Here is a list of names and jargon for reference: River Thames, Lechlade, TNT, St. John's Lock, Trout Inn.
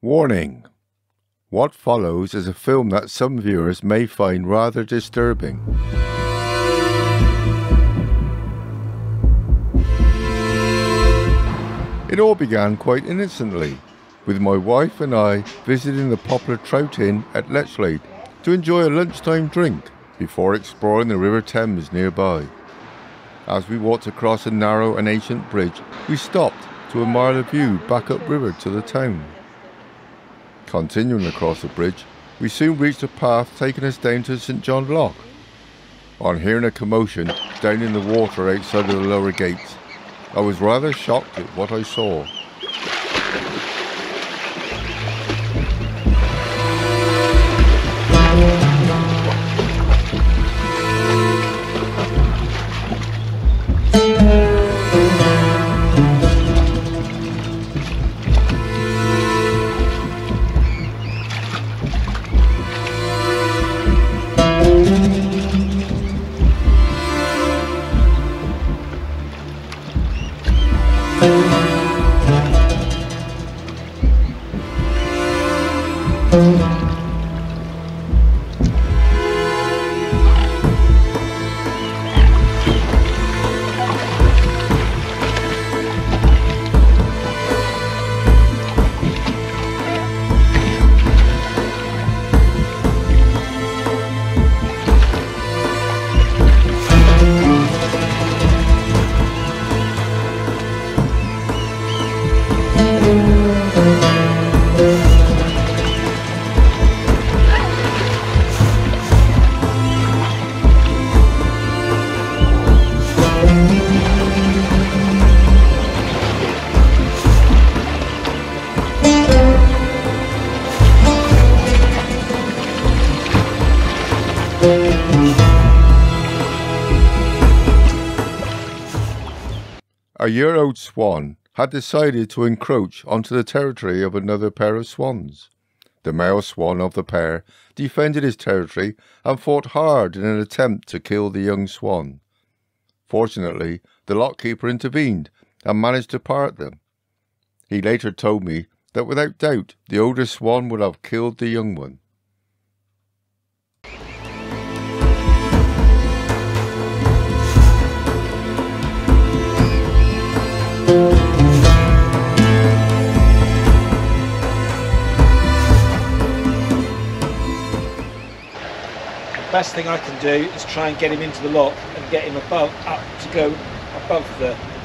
Warning! What follows is a film that some viewers may find rather disturbing. It all began quite innocently, with my wife and I visiting the popular Trout Inn at Lechlade to enjoy a lunchtime drink before exploring the River Thames nearby. As we walked across a narrow and ancient bridge, we stopped to admire the view back upriver to the town. Continuing across the bridge, we soon reached a path taking us down to St. John's Lock. On hearing a commotion down in the water outside of the lower gates, I was rather shocked at what I saw. A year-old swan had decided to encroach onto the territory of another pair of swans. The male swan of the pair defended his territory and fought hard in an attempt to kill the young swan. Fortunately, the lockkeeper intervened and managed to part them. He later told me that without doubt the older swan would have killed the young one. Best thing I can do is try and get him into the lock and get him up to go above the